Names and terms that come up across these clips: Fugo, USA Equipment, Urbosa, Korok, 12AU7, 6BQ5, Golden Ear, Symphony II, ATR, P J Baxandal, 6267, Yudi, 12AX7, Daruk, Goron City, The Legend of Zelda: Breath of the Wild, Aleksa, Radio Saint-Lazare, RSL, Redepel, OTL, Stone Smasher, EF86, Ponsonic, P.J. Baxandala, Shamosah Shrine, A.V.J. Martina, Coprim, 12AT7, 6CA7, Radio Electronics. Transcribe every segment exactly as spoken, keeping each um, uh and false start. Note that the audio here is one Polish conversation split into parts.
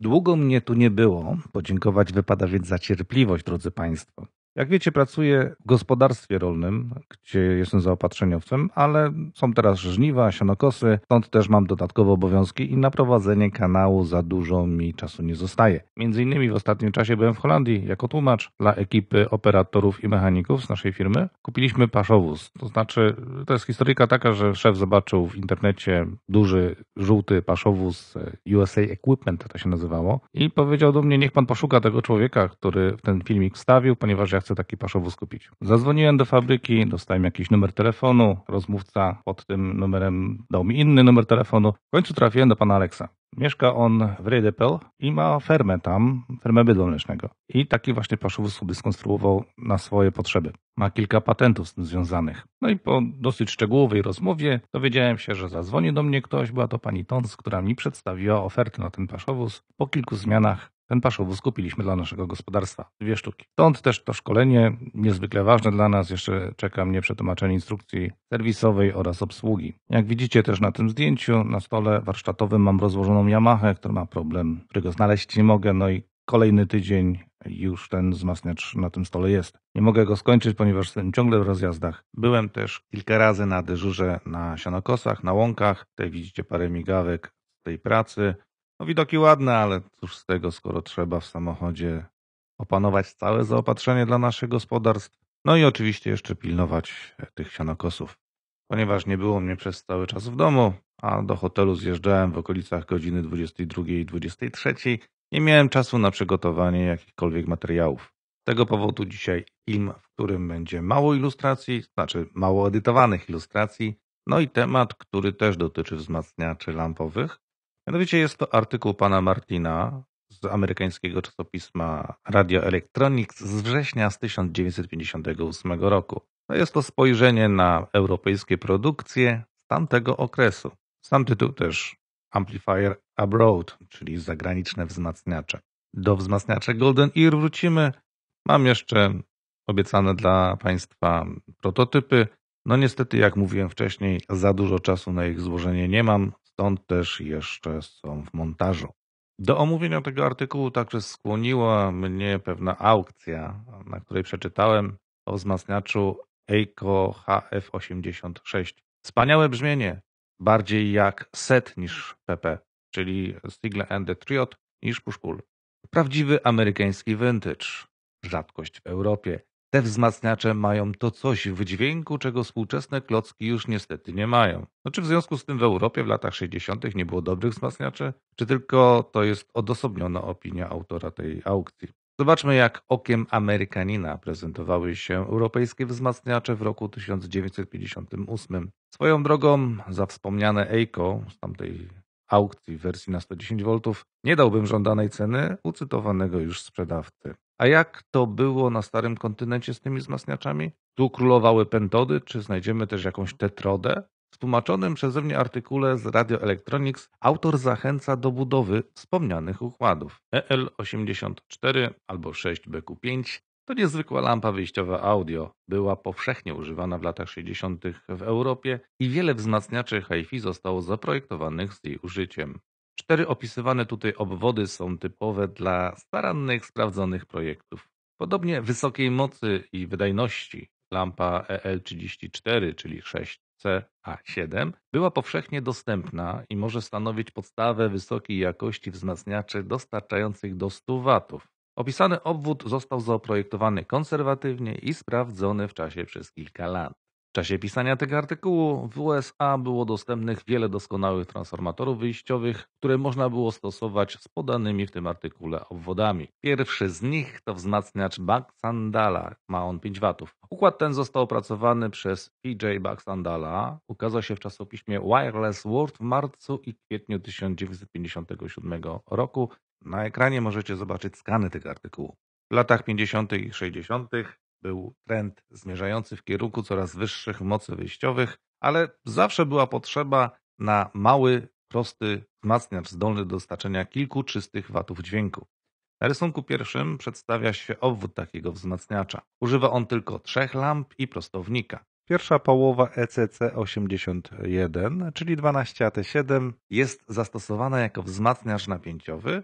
Długo mnie tu nie było, podziękować wypada więc za cierpliwość, drodzy Państwo. Jak wiecie, pracuję w gospodarstwie rolnym, gdzie jestem zaopatrzeniowcem, ale są teraz żniwa, sianokosy, stąd też mam dodatkowe obowiązki i na prowadzenie kanału za dużo mi czasu nie zostaje. Między innymi w ostatnim czasie byłem w Holandii jako tłumacz dla ekipy operatorów i mechaników z naszej firmy. Kupiliśmy paszowóz, to znaczy to jest historyjka taka, że szef zobaczył w internecie duży, żółty paszowóz U S A Equipment, to się nazywało, i powiedział do mnie, niech pan poszuka tego człowieka, który w ten filmik wstawił, ponieważ ja chcę taki paszowóz kupić. Zadzwoniłem do fabryki, dostałem jakiś numer telefonu, rozmówca pod tym numerem dał mi inny numer telefonu. W końcu trafiłem do pana Aleksa. Mieszka on w Redepel i ma fermę tam, fermę bydła mlecznego. I taki właśnie paszowóz sobie skonstruował na swoje potrzeby. Ma kilka patentów z tym związanych. No i po dosyć szczegółowej rozmowie dowiedziałem się, że zadzwoni do mnie ktoś, była to pani Tons, która mi przedstawiła ofertę na ten paszowóz. Po kilku zmianach ten paszowóz kupiliśmy dla naszego gospodarstwa. Dwie sztuki. Stąd też to szkolenie, niezwykle ważne dla nas. Jeszcze czeka mnie przetłumaczenie instrukcji serwisowej oraz obsługi. Jak widzicie też na tym zdjęciu, na stole warsztatowym mam rozłożoną Yamachę, która ma problem, którego znaleźć nie mogę. No i kolejny tydzień już ten wzmacniacz na tym stole jest. Nie mogę go skończyć, ponieważ jestem ciągle w rozjazdach. Byłem też kilka razy na dyżurze na sianokosach, na łąkach. Tutaj widzicie parę migawek z tej pracy. No, widoki ładne, ale cóż z tego, skoro trzeba w samochodzie opanować całe zaopatrzenie dla naszych gospodarstw. No i oczywiście jeszcze pilnować tych sianokosów. Ponieważ nie było mnie przez cały czas w domu, a do hotelu zjeżdżałem w okolicach godziny dwudziestej drugiej i dwudziestej trzeciej, nie miałem czasu na przygotowanie jakichkolwiek materiałów. Z tego powodu dzisiaj film, w którym będzie mało ilustracji, znaczy mało edytowanych ilustracji, no i temat, który też dotyczy wzmacniaczy lampowych. Mianowicie jest to artykuł pana Martina z amerykańskiego czasopisma Radio Electronics z września z tysiąc dziewięćset pięćdziesiątego ósmego roku. No jest to spojrzenie na europejskie produkcje z tamtego okresu. Sam tytuł też Amplifier Abroad, czyli zagraniczne wzmacniacze. Do wzmacniacza Golden Ear wrócimy. Mam jeszcze obiecane dla Państwa prototypy. No niestety, jak mówiłem wcześniej, za dużo czasu na ich złożenie nie mam. Stąd też jeszcze są w montażu. Do omówienia tego artykułu także skłoniła mnie pewna aukcja, na której przeczytałem o wzmacniaczu EICO H F osiemdziesiąt sześć. Wspaniałe brzmienie, bardziej jak set niż P P, czyli Sigle and the Triod niż Pushpull. Prawdziwy amerykański vintage, rzadkość w Europie. Te wzmacniacze mają to coś w dźwięku, czego współczesne klocki już niestety nie mają. No czy w związku z tym w Europie w latach sześćdziesiątych nie było dobrych wzmacniaczy? Czy tylko to jest odosobniona opinia autora tej aukcji? Zobaczmy, jak okiem Amerykanina prezentowały się europejskie wzmacniacze w roku tysiąc dziewięćset pięćdziesiątym ósmym. Swoją drogą za wspomniane EICO z tamtej aukcji w wersji na sto dziesięć wolt nie dałbym żądanej ceny u cytowanego już sprzedawcy. A jak to było na starym kontynencie z tymi wzmacniaczami? Tu królowały pentody, czy znajdziemy też jakąś tetrodę? W tłumaczonym przeze mnie artykule z Radio Electronics autor zachęca do budowy wspomnianych układów. E L osiemdziesiąt cztery albo sześć B Q pięć to niezwykła lampa wyjściowa audio. Była powszechnie używana w latach sześćdziesiątych w Europie i wiele wzmacniaczy hi-fi zostało zaprojektowanych z jej użyciem. Cztery opisywane tutaj obwody są typowe dla starannych, sprawdzonych projektów. Podobnie wysokiej mocy i wydajności lampa E L trzydzieści cztery, czyli sześć C A siedem, była powszechnie dostępna i może stanowić podstawę wysokiej jakości wzmacniaczy dostarczających do stu watów. Opisany obwód został zaprojektowany konserwatywnie i sprawdzony w czasie przez kilka lat. W czasie pisania tego artykułu w U S A było dostępnych wiele doskonałych transformatorów wyjściowych, które można było stosować z podanymi w tym artykule obwodami. Pierwszy z nich to wzmacniacz Baxandala, ma on pięć watów. Układ ten został opracowany przez P J Baxandala, ukazał się w czasopiśmie Wireless World w marcu i kwietniu tysiąc dziewięćset pięćdziesiątego siódmego roku. Na ekranie możecie zobaczyć skany tego artykułu. W latach pięćdziesiątych i sześćdziesiątych był trend zmierzający w kierunku coraz wyższych mocy wyjściowych, ale zawsze była potrzeba na mały, prosty wzmacniacz zdolny do dostarczenia kilku czystych watów dźwięku. Na rysunku pierwszym przedstawia się obwód takiego wzmacniacza. Używa on tylko trzech lamp i prostownika. Pierwsza połowa E C C osiemdziesiąt jeden, czyli dwanaście A T siedem, jest zastosowana jako wzmacniacz napięciowy,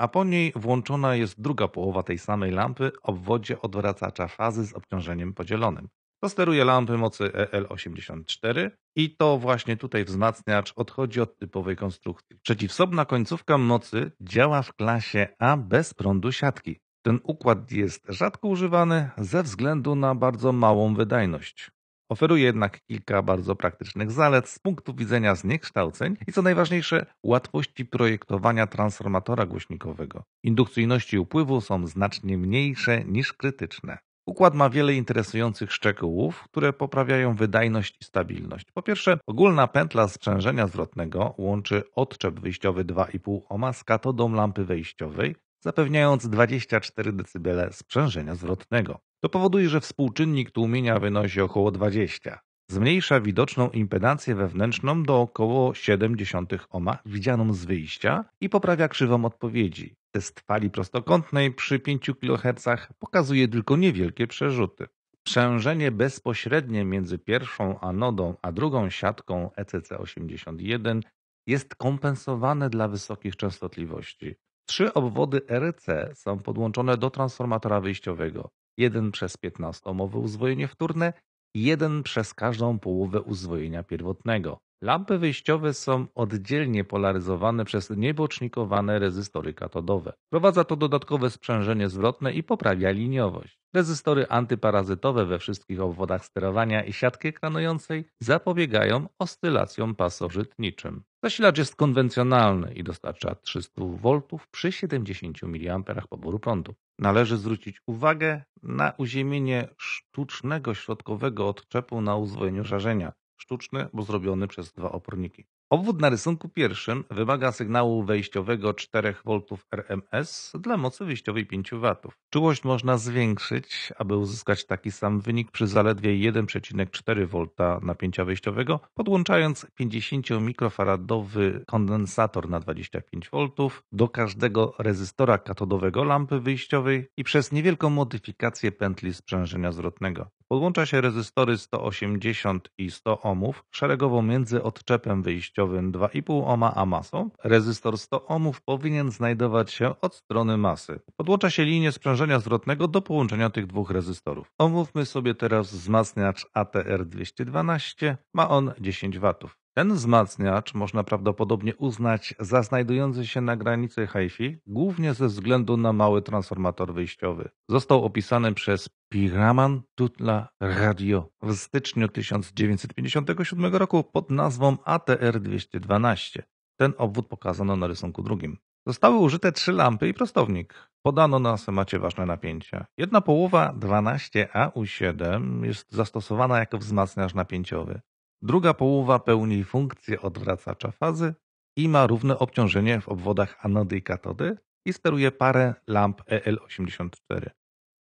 a po niej włączona jest druga połowa tej samej lampy o obwodzie odwracacza fazy z obciążeniem podzielonym. To steruje lampy mocy E L osiemdziesiąt cztery i to właśnie tutaj wzmacniacz odchodzi od typowej konstrukcji. Przeciwsobna końcówka mocy działa w klasie A bez prądu siatki. Ten układ jest rzadko używany ze względu na bardzo małą wydajność. Oferuje jednak kilka bardzo praktycznych zalet z punktu widzenia zniekształceń i co najważniejsze łatwości projektowania transformatora głośnikowego. Indukcyjności upływu są znacznie mniejsze niż krytyczne. Układ ma wiele interesujących szczegółów, które poprawiają wydajność i stabilność. Po pierwsze, ogólna pętla sprzężenia zwrotnego łączy odczep wyjściowy dwa i pół ohma z katodą lampy wejściowej, zapewniając dwadzieścia cztery decybele sprzężenia zwrotnego. To powoduje, że współczynnik tłumienia wynosi około dwadzieścia. Zmniejsza widoczną impedancję wewnętrzną do około zero przecinek siedem ohma widzianą z wyjścia i poprawia krzywą odpowiedzi. Test fali prostokątnej przy pięciu kilohercach pokazuje tylko niewielkie przerzuty. Sprzężenie bezpośrednie między pierwszą anodą a drugą siatką E C C osiemdziesiąt jeden jest kompensowane dla wysokich częstotliwości. Trzy obwody R C są podłączone do transformatora wyjściowego. Jeden przez piętnastoohmowe uzwojenie wtórne, jeden przez każdą połowę uzwojenia pierwotnego. Lampy wyjściowe są oddzielnie polaryzowane przez niebocznikowane rezystory katodowe. Wprowadza to dodatkowe sprzężenie zwrotne i poprawia liniowość. Rezystory antyparazytowe we wszystkich obwodach sterowania i siatki ekranującej zapobiegają oscylacjom pasożytniczym. Zasilacz jest konwencjonalny i dostarcza trzysta wolt przy siedemdziesięciu miliamperach poboru prądu. Należy zwrócić uwagę na uziemienie sztucznego środkowego odczepu na uzwojeniu żarzenia. Sztuczny, bo zrobiony przez dwa oporniki. Obwód na rysunku pierwszym wymaga sygnału wejściowego cztery wolt R M S dla mocy wyjściowej pięć watów. Czułość można zwiększyć, aby uzyskać taki sam wynik przy zaledwie jeden przecinek cztery wolta napięcia wejściowego, podłączając pięćdziesięciomikrofaradadowy kondensator na dwadzieścia pięć wolt do każdego rezystora katodowego lampy wyjściowej i przez niewielką modyfikację pętli sprzężenia zwrotnego. Podłącza się rezystory sto osiemdziesiąt i sto ohmów szeregowo między odczepem wyjściowym dwa i pół ohma a masą. Rezystor sto ohmów powinien znajdować się od strony masy. Podłącza się linię sprzężenia zwrotnego do połączenia tych dwóch rezystorów. Omówmy sobie teraz wzmacniacz A T R dwieście dwanaście. Ma on dziesięć watów. Ten wzmacniacz można prawdopodobnie uznać za znajdujący się na granicy hi-fi, głównie ze względu na mały transformator wyjściowy. Został opisany przez Piraman Tutla Radio w styczniu tysiąc dziewięćset pięćdziesiątego siódmego roku pod nazwą A T R dwieście dwanaście. Ten obwód pokazano na rysunku drugim. Zostały użyte trzy lampy i prostownik. Podano na schemacie ważne napięcia. Jedna połowa dwanaście A U siedem jest zastosowana jako wzmacniacz napięciowy. Druga połowa pełni funkcję odwracacza fazy i ma równe obciążenie w obwodach anody i katody i steruje parę lamp E L osiemdziesiąt cztery.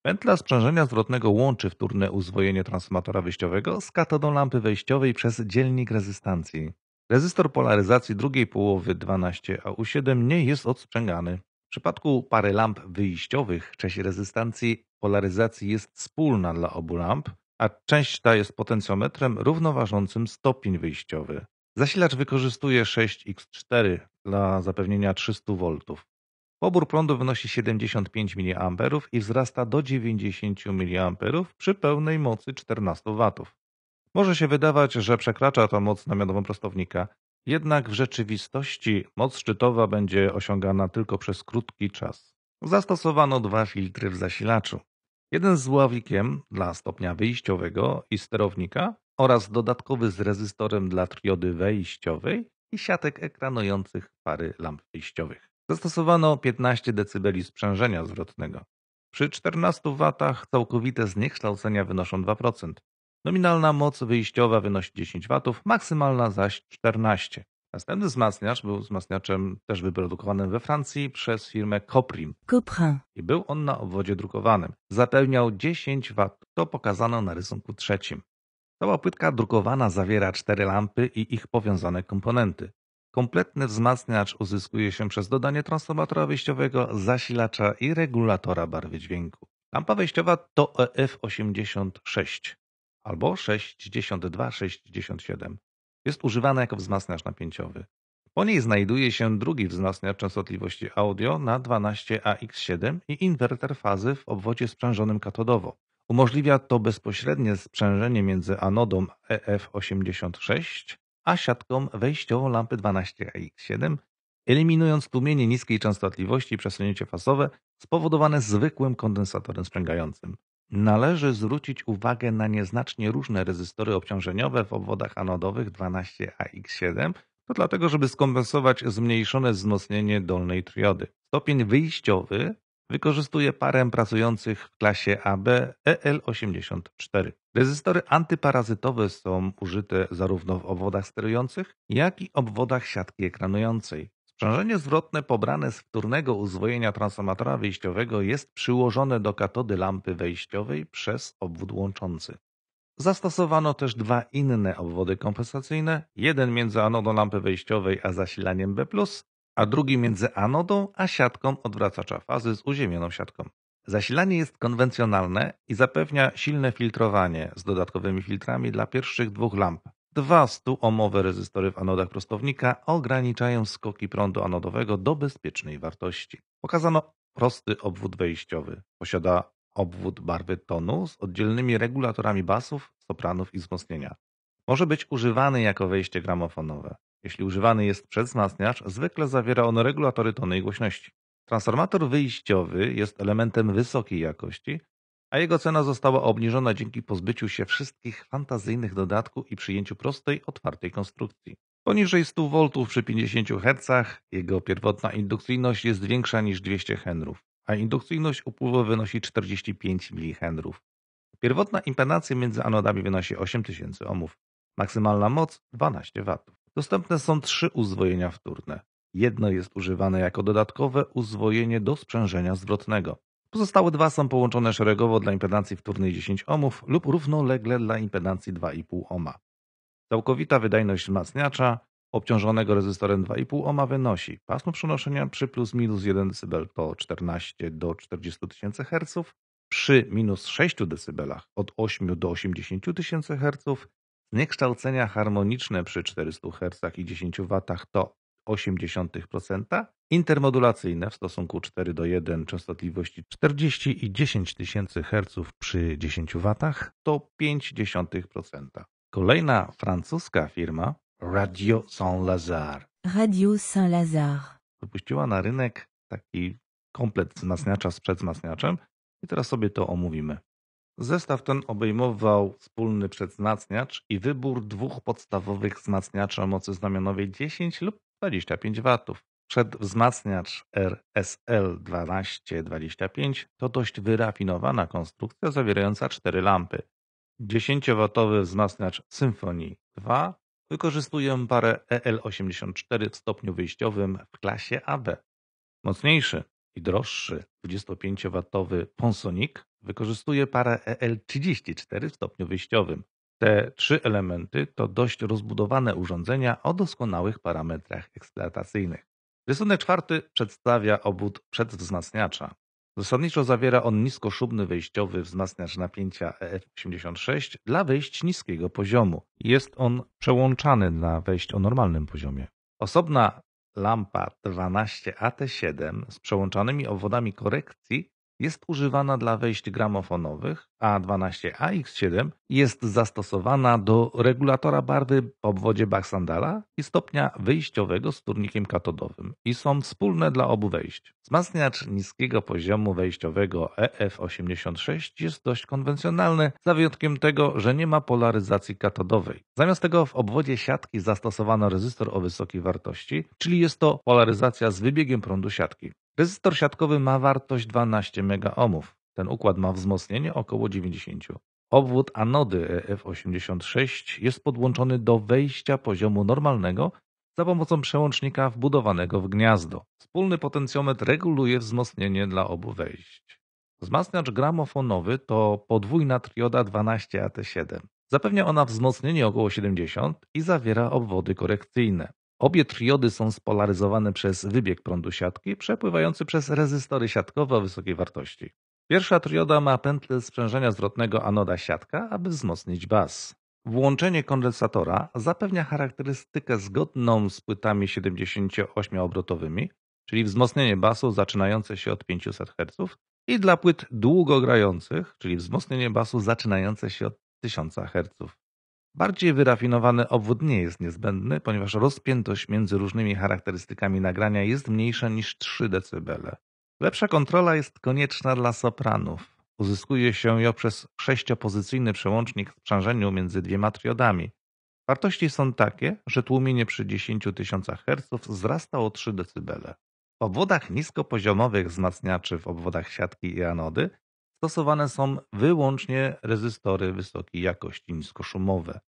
Pętla sprzężenia zwrotnego łączy wtórne uzwojenie transformatora wyjściowego z katodą lampy wejściowej przez dzielnik rezystancji. Rezystor polaryzacji drugiej połowy dwanaście A U siedem nie jest odsprzęgany. W przypadku pary lamp wyjściowych część rezystancji polaryzacji jest wspólna dla obu lamp, a część ta jest potencjometrem równoważącym stopień wyjściowy. Zasilacz wykorzystuje sześć razy cztery dla zapewnienia trzystu wolt. Pobór prądu wynosi siedemdziesiąt pięć miliamperów i wzrasta do dziewięćdziesięciu miliamperów przy pełnej mocy czternastu watów. Może się wydawać, że przekracza to moc namiotową prostownika, jednak w rzeczywistości moc szczytowa będzie osiągana tylko przez krótki czas. Zastosowano dwa filtry w zasilaczu. Jeden z ławikiem dla stopnia wyjściowego i sterownika oraz dodatkowy z rezystorem dla triody wejściowej i siatek ekranujących pary lamp wyjściowych. Zastosowano piętnaście decybeli sprzężenia zwrotnego. Przy czternastu watach całkowite zniekształcenia wynoszą dwa procent. Nominalna moc wyjściowa wynosi dziesięć watów, maksymalna zaś czternaście. Następny wzmacniacz był wzmacniaczem też wyprodukowanym we Francji przez firmę Coprim. Coprim. I był on na obwodzie drukowanym. Zapewniał dziesięć watów. To pokazano na rysunku trzecim. Cała płytka drukowana zawiera cztery lampy i ich powiązane komponenty. Kompletny wzmacniacz uzyskuje się przez dodanie transformatora wyjściowego, zasilacza i regulatora barwy dźwięku. Lampa wejściowa to E F osiemdziesiąt sześć albo sześćdziesiąt dwa sześćdziesiąt siedem. Jest używany jako wzmacniacz napięciowy. Po niej znajduje się drugi wzmacniacz częstotliwości audio na dwanaście A X siedem i inwerter fazy w obwodzie sprzężonym katodowo. Umożliwia to bezpośrednie sprzężenie między anodą E F osiemdziesiąt sześć a siatką wejściową lampy dwanaście A X siedem, eliminując tłumienie niskiej częstotliwości i przesunięcie fasowe spowodowane zwykłym kondensatorem sprzęgającym. Należy zwrócić uwagę na nieznacznie różne rezystory obciążeniowe w obwodach anodowych dwanaście A X siedem, to dlatego, żeby skompensować zmniejszone wzmocnienie dolnej triody. Stopień wyjściowy wykorzystuje parę pracujących w klasie A B E L osiemdziesiąt cztery. Rezystory antyparazytowe są użyte zarówno w obwodach sterujących, jak i obwodach siatki ekranującej. Sprzężenie zwrotne pobrane z wtórnego uzwojenia transformatora wyjściowego jest przyłożone do katody lampy wejściowej przez obwód łączący. Zastosowano też dwa inne obwody kompensacyjne, jeden między anodą lampy wejściowej a zasilaniem B plus, a drugi między anodą a siatką odwracacza fazy z uziemioną siatką. Zasilanie jest konwencjonalne i zapewnia silne filtrowanie z dodatkowymi filtrami dla pierwszych dwóch lamp. Dwa stu ohmowe rezystory w anodach prostownika ograniczają skoki prądu anodowego do bezpiecznej wartości. Pokazano prosty obwód wejściowy. Posiada obwód barwy tonu z oddzielnymi regulatorami basów, sopranów i wzmocnienia. Może być używany jako wejście gramofonowe. Jeśli używany jest przedwzmacniacz, zwykle zawiera on regulatory tonu i głośności. Transformator wyjściowy jest elementem wysokiej jakości, a jego cena została obniżona dzięki pozbyciu się wszystkich fantazyjnych dodatków i przyjęciu prostej, otwartej konstrukcji. Poniżej stu woltów przy pięćdziesięciu hercach jego pierwotna indukcyjność jest większa niż dwieście henrów, a indukcyjność upływu wynosi czterdzieści pięć milihenrów. Pierwotna impedancja między anodami wynosi osiem tysięcy ohmów. Maksymalna moc dwanaście watów. Dostępne są trzy uzwojenia wtórne. Jedno jest używane jako dodatkowe uzwojenie do sprzężenia zwrotnego. Pozostałe dwa są połączone szeregowo dla impedancji wtórnej dziesięć ohmów lub równolegle dla impedancji dwa i pół ohma. Całkowita wydajność wzmacniacza obciążonego rezystorem dwa i pół ohma wynosi pasmo przenoszenia przy plus minus jeden decybel to czternaście do czterdziestu tysięcy herców, przy minus sześciu decybelach od ośmiu do osiemdziesięciu tysięcy herców, zniekształcenia harmoniczne przy czterystu hercach i dziesięciu watach to zero przecinek osiem procent, intermodulacyjne w stosunku cztery do jednego częstotliwości czterdzieści i dziesięć tysięcy herców przy dziesięciu watach to zero przecinek pięć procent. Kolejna francuska firma Radio Saint-Lazare. Radio Saint-Lazare wypuściła na rynek taki komplet wzmacniacza z przedwzmacniaczem i teraz sobie to omówimy. Zestaw ten obejmował wspólny przedwzmacniacz i wybór dwóch podstawowych wzmacniaczy o mocy znamionowej dziesięć lub dwadzieścia pięć watów. Przedwzmacniacz R S L tysiąc dwieście dwadzieścia pięć to dość wyrafinowana konstrukcja zawierająca cztery lampy. dziesięciowatowy wzmacniacz Symphony dwa wykorzystuje parę E L osiemdziesiąt cztery w stopniu wyjściowym w klasie A B. Mocniejszy i droższy dwudziestopięciowatowy Ponsonic wykorzystuje parę E L trzydzieści cztery w stopniu wyjściowym. Te trzy elementy to dość rozbudowane urządzenia o doskonałych parametrach eksploatacyjnych. Rysunek czwarty przedstawia obwód przedwzmacniacza. Zasadniczo zawiera on niskoszubny wejściowy wzmacniacz napięcia E F osiemdziesiąt sześć dla wejść niskiego poziomu. Jest on przełączany na wejść o normalnym poziomie. Osobna lampa dwanaście A T siedem z przełączanymi obwodami korekcji jest używana dla wejść gramofonowych, a dwanaście A X siedem jest zastosowana do regulatora barwy w obwodzie Baxandala i stopnia wyjściowego z wtórnikiem katodowym i są wspólne dla obu wejść. Wzmacniacz niskiego poziomu wejściowego E F osiemdziesiąt sześć jest dość konwencjonalny, za wyjątkiem tego, że nie ma polaryzacji katodowej. Zamiast tego w obwodzie siatki zastosowano rezystor o wysokiej wartości, czyli jest to polaryzacja z wybiegiem prądu siatki. Rezystor siatkowy ma wartość dwanaście megaohmów. Ten układ ma wzmocnienie około dziewięćdziesiąt. Obwód anody E F osiemdziesiąt sześć jest podłączony do wejścia poziomu normalnego za pomocą przełącznika wbudowanego w gniazdo. Wspólny potencjometr reguluje wzmocnienie dla obu wejść. Wzmacniacz gramofonowy to podwójna trioda dwanaście A T siedem. Zapewnia ona wzmocnienie około siedemdziesiąt i zawiera obwody korekcyjne. Obie triody są spolaryzowane przez wybieg prądu siatki przepływający przez rezystory siatkowe o wysokiej wartości. Pierwsza trioda ma pętlę sprzężenia zwrotnego anoda siatka, aby wzmocnić bas. Włączenie kondensatora zapewnia charakterystykę zgodną z płytami siedemdziesięcioośmioobrotowymi, czyli wzmocnienie basu zaczynające się od pięćset herców i dla płyt długogrających, czyli wzmocnienie basu zaczynające się od tysiąc herców. Bardziej wyrafinowany obwód nie jest niezbędny, ponieważ rozpiętość między różnymi charakterystykami nagrania jest mniejsza niż trzy decybele. Lepsza kontrola jest konieczna dla sopranów. Uzyskuje się ją przez sześciopozycyjny przełącznik w sprzężeniu między dwiema triodami. Wartości są takie, że tłumienie przy dziesięciu tysiącach herców wzrasta o trzy decybele. W obwodach niskopoziomowych wzmacniaczy w obwodach siatki i anody stosowane są wyłącznie rezystory wysokiej jakości niskoszumowe.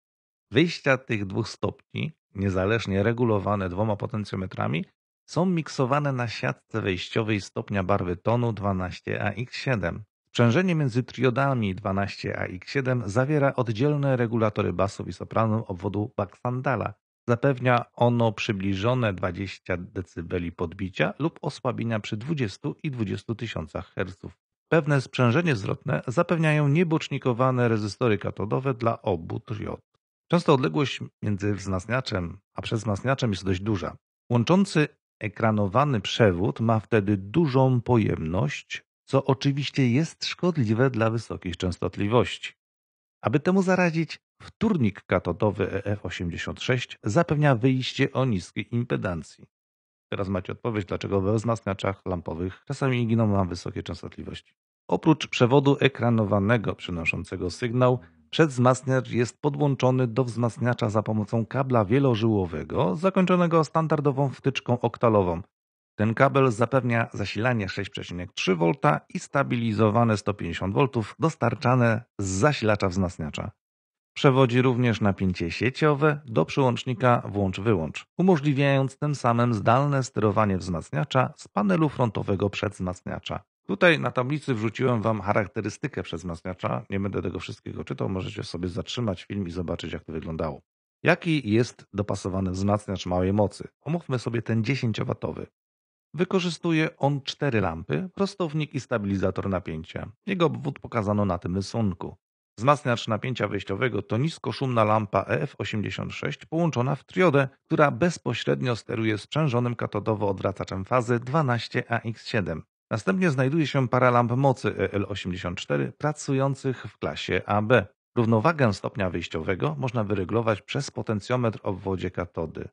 Wyjścia tych dwóch stopni, niezależnie regulowane dwoma potencjometrami, są miksowane na siatce wejściowej stopnia barwy tonu dwanaście A X siedem. Sprzężenie między triodami dwanaście A X siedem zawiera oddzielne regulatory basów i sopranów obwodu Baxandala. Zapewnia ono przybliżone dwadzieścia decybeli podbicia lub osłabienia przy dwudziestu i dwudziestu tysiącach herców. Pewne sprzężenie zwrotne zapewniają niebocznikowane rezystory katodowe dla obu triod. Często odległość między wzmacniaczem a przewzmacniaczem jest dość duża. Łączący ekranowany przewód ma wtedy dużą pojemność, co oczywiście jest szkodliwe dla wysokich częstotliwości. Aby temu zaradzić, wtórnik katodowy E F osiemdziesiąt sześć zapewnia wyjście o niskiej impedancji. Teraz macie odpowiedź, dlaczego we wzmacniaczach lampowych czasami giną nam wysokie częstotliwości. Oprócz przewodu ekranowanego przynoszącego sygnał, przedwzmacniacz jest podłączony do wzmacniacza za pomocą kabla wielożyłowego zakończonego standardową wtyczką oktalową. Ten kabel zapewnia zasilanie sześć przecinek trzy wolta i stabilizowane sto pięćdziesiąt woltów dostarczane z zasilacza wzmacniacza. Przewodzi również napięcie sieciowe do przyłącznika włącz-wyłącz, umożliwiając tym samym zdalne sterowanie wzmacniacza z panelu frontowego przedwzmacniacza. Tutaj na tablicy wrzuciłem Wam charakterystykę przedwzmacniacza, nie będę tego wszystkiego czytał, możecie sobie zatrzymać film i zobaczyć, jak to wyglądało. Jaki jest dopasowany wzmacniacz małej mocy? Omówmy sobie ten dziesięciowatowy. Wykorzystuje on cztery lampy, prostownik i stabilizator napięcia. Jego obwód pokazano na tym rysunku. Wzmacniacz napięcia wyjściowego to niskoszumna lampa E F osiemdziesiąt sześć połączona w triodę, która bezpośrednio steruje sprzężonym katodowo odwracaczem fazy dwanaście A X siedem. Następnie znajduje się para lamp mocy E L osiemdziesiąt cztery pracujących w klasie A B. Równowagę stopnia wyjściowego można wyreglować przez potencjometr w obwodzie katody.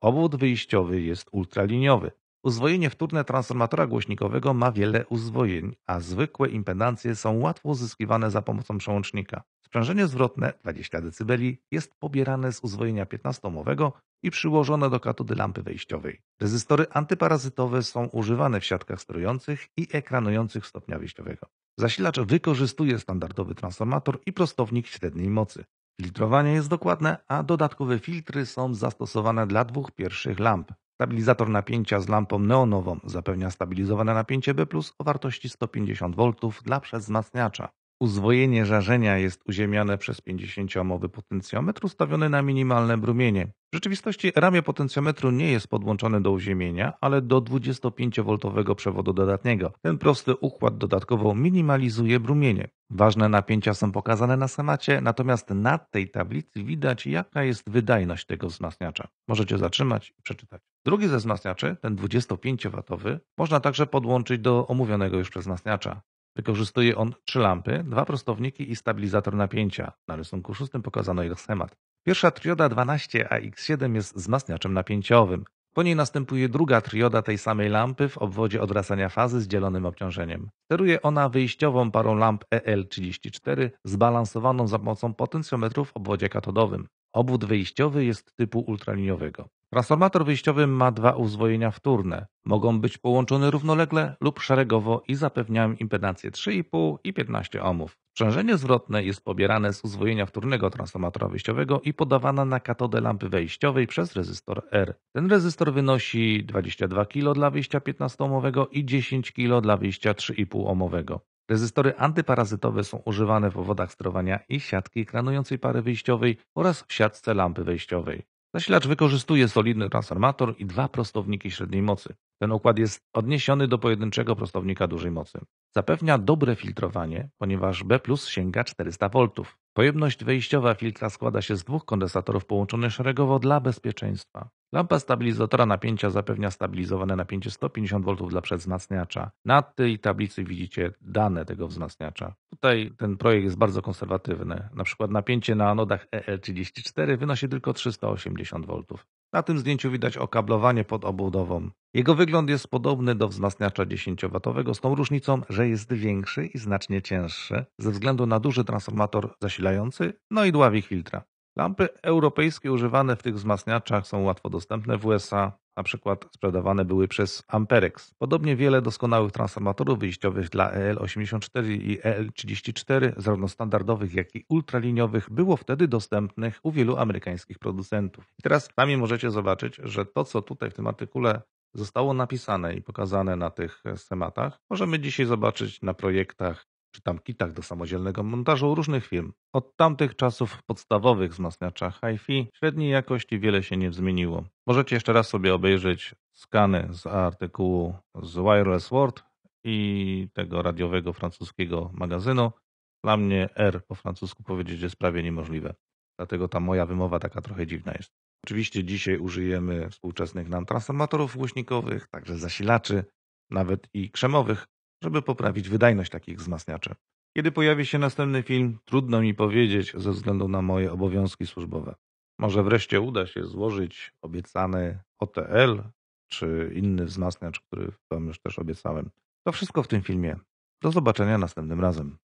Obwód wyjściowy jest ultraliniowy. Uzwojenie wtórne transformatora głośnikowego ma wiele uzwojeń, a zwykłe impedancje są łatwo uzyskiwane za pomocą przełącznika. Sprzężenie zwrotne dwadzieścia decybeli jest pobierane z uzwojenia piętnastoomowego i przyłożone do katody lampy wejściowej. Rezystory antyparazytowe są używane w siatkach sterujących i ekranujących stopnia wyjściowego. Zasilacz wykorzystuje standardowy transformator i prostownik średniej mocy. Filtrowanie jest dokładne, a dodatkowe filtry są zastosowane dla dwóch pierwszych lamp. Stabilizator napięcia z lampą neonową zapewnia stabilizowane napięcie B plus o wartości sto pięćdziesiąt woltów dla przedwzmacniacza. Uzwojenie żarzenia jest uziemiane przez pięćdziesięcioomowy potencjometr ustawiony na minimalne brumienie. W rzeczywistości ramię potencjometru nie jest podłączone do uziemienia, ale do dwudziestopięciowoltowego przewodu dodatniego. Ten prosty układ dodatkowo minimalizuje brumienie. Ważne napięcia są pokazane na schemacie, natomiast na tej tablicy widać, jaka jest wydajność tego wzmacniacza. Możecie zatrzymać i przeczytać. Drugi ze wzmacniaczy, ten dwudziestopięciowatowy, można także podłączyć do omówionego już przez wzmacniacza. Wykorzystuje on trzy lampy, dwa prostowniki i stabilizator napięcia. Na rysunku szóstym pokazano jego schemat. Pierwsza trioda dwanaście A X siedem jest wzmacniaczem napięciowym. Po niej następuje druga trioda tej samej lampy w obwodzie odwracania fazy z dzielonym obciążeniem. Steruje ona wyjściową parą lamp E L trzydzieści cztery zbalansowaną za pomocą potencjometrów w obwodzie katodowym. Obwód wyjściowy jest typu ultraliniowego. Transformator wyjściowy ma dwa uzwojenia wtórne. Mogą być połączone równolegle lub szeregowo i zapewniają impedancję trzy i pół i piętnaście ohmów. Sprzężenie zwrotne jest pobierane z uzwojenia wtórnego transformatora wyjściowego i podawane na katodę lampy wejściowej przez rezystor R. Ten rezystor wynosi dwadzieścia dwa kiloohmów dla wyjścia piętnastoomowego i dziesięć kiloohmów dla wyjścia trzy i pół ohmowego. Rezystory antyparazytowe są używane w obwodach sterowania i siatki ekranującej pary wyjściowej oraz w siatce lampy wejściowej. Zasilacz wykorzystuje solidny transformator i dwa prostowniki średniej mocy. Ten układ jest odniesiony do pojedynczego prostownika dużej mocy. Zapewnia dobre filtrowanie, ponieważ B plus sięga czterysta woltów. Pojemność wyjściowa filtra składa się z dwóch kondensatorów połączonych szeregowo dla bezpieczeństwa. Lampa stabilizatora napięcia zapewnia stabilizowane napięcie sto pięćdziesiąt wolt dla przedwzmacniacza. Na tej tablicy widzicie dane tego wzmacniacza. Tutaj ten projekt jest bardzo konserwatywny. Na przykład napięcie na anodach E L trzydzieści cztery wynosi tylko trzysta osiemdziesiąt wolt. Na tym zdjęciu widać okablowanie pod obudową. Jego wygląd jest podobny do wzmacniacza dziesięciowatowego z tą różnicą, że jest większy i znacznie cięższy ze względu na duży transformator zasilający, no i dławik filtra. Lampy europejskie używane w tych wzmacniaczach są łatwo dostępne w U S A, na przykład sprzedawane były przez Amperex. Podobnie wiele doskonałych transformatorów wyjściowych dla E L osiemdziesiąt cztery i E L trzydzieści cztery, zarówno standardowych, jak i ultraliniowych, było wtedy dostępnych u wielu amerykańskich producentów. I teraz sami możecie zobaczyć, że to, co tutaj w tym artykule zostało napisane i pokazane na tych schematach, możemy dzisiaj zobaczyć na projektach czy tam kitach do samodzielnego montażu różnych firm. Od tamtych czasów w podstawowych wzmacniaczach hi-fi średniej jakości wiele się nie zmieniło. Możecie jeszcze raz sobie obejrzeć skany z artykułu z Wireless World i tego radiowego francuskiego magazynu. Dla mnie R po francusku powiedzieć jest prawie niemożliwe. Dlatego ta moja wymowa taka trochę dziwna jest. Oczywiście dzisiaj użyjemy współczesnych nam transformatorów głośnikowych, także zasilaczy, nawet i krzemowych, żeby poprawić wydajność takich wzmacniaczy. Kiedy pojawi się następny film, trudno mi powiedzieć ze względu na moje obowiązki służbowe. Może wreszcie uda się złożyć obiecany O T L, czy inny wzmacniacz, który wam już też obiecałem. To wszystko w tym filmie. Do zobaczenia następnym razem.